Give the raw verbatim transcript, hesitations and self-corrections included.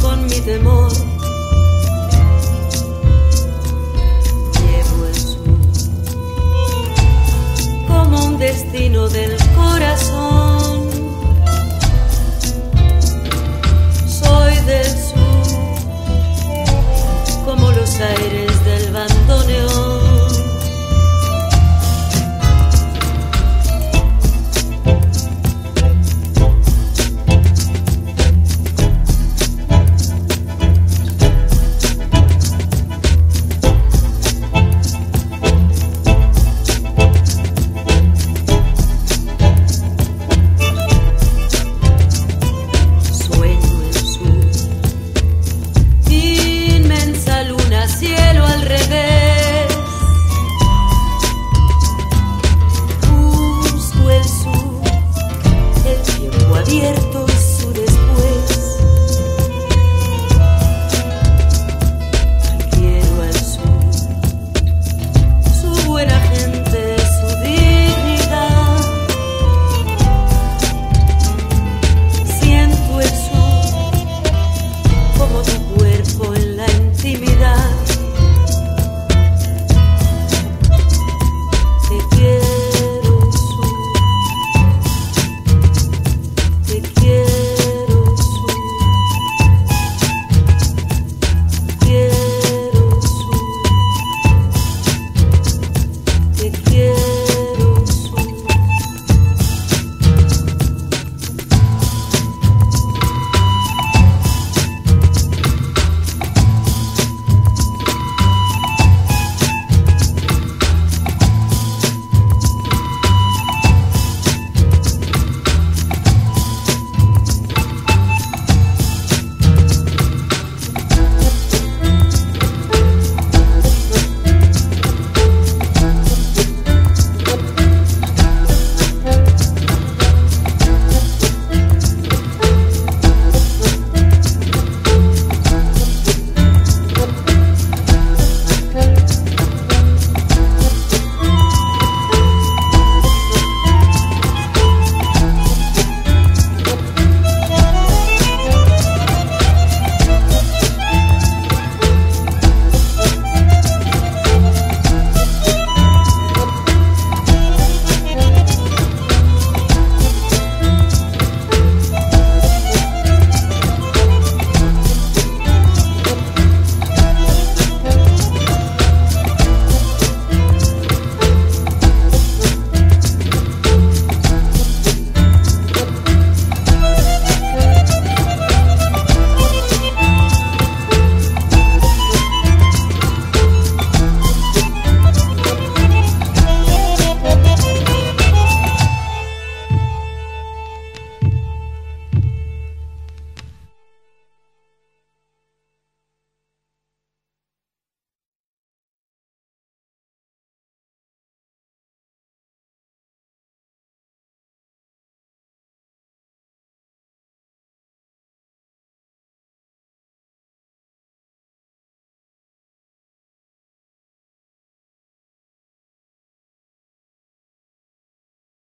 Con mi temor.